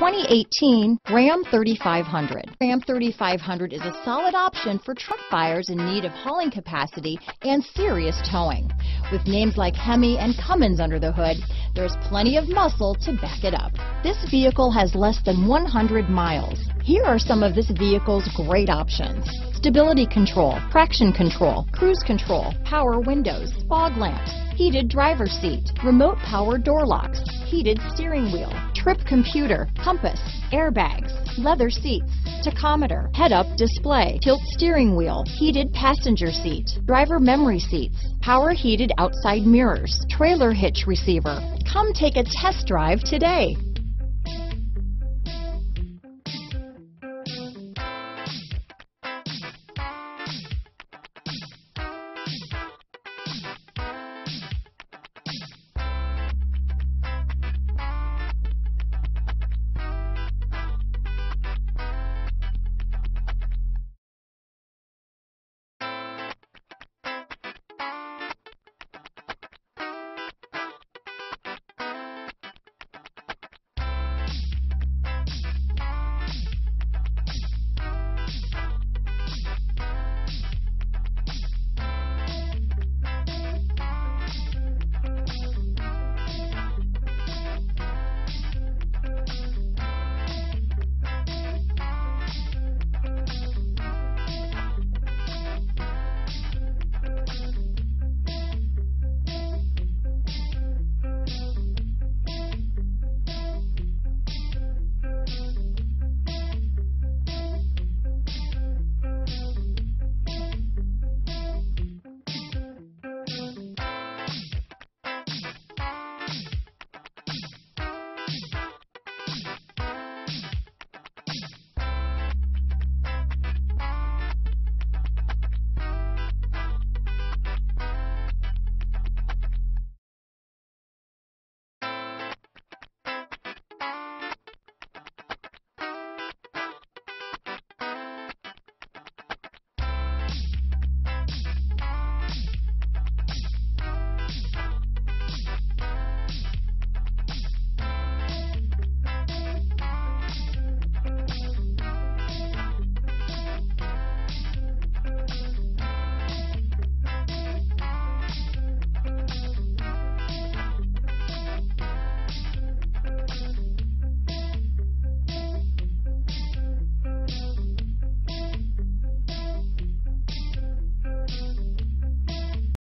2018 Ram 3500. Ram 3500 is a solid option for truck buyers in need of hauling capacity and serious towing. With names like Hemi and Cummins under the hood, there's plenty of muscle to back it up. This vehicle has less than 100 miles. Here are some of this vehicle's great options: stability control, traction control, cruise control, power windows, fog lamps, heated driver's seat, remote power door locks, heated steering wheel, trip computer, compass, airbags, leather seats, tachometer, head-up display, tilt steering wheel, heated passenger seat, driver memory seats, power heated outside mirrors, trailer hitch receiver. Come take a test drive today.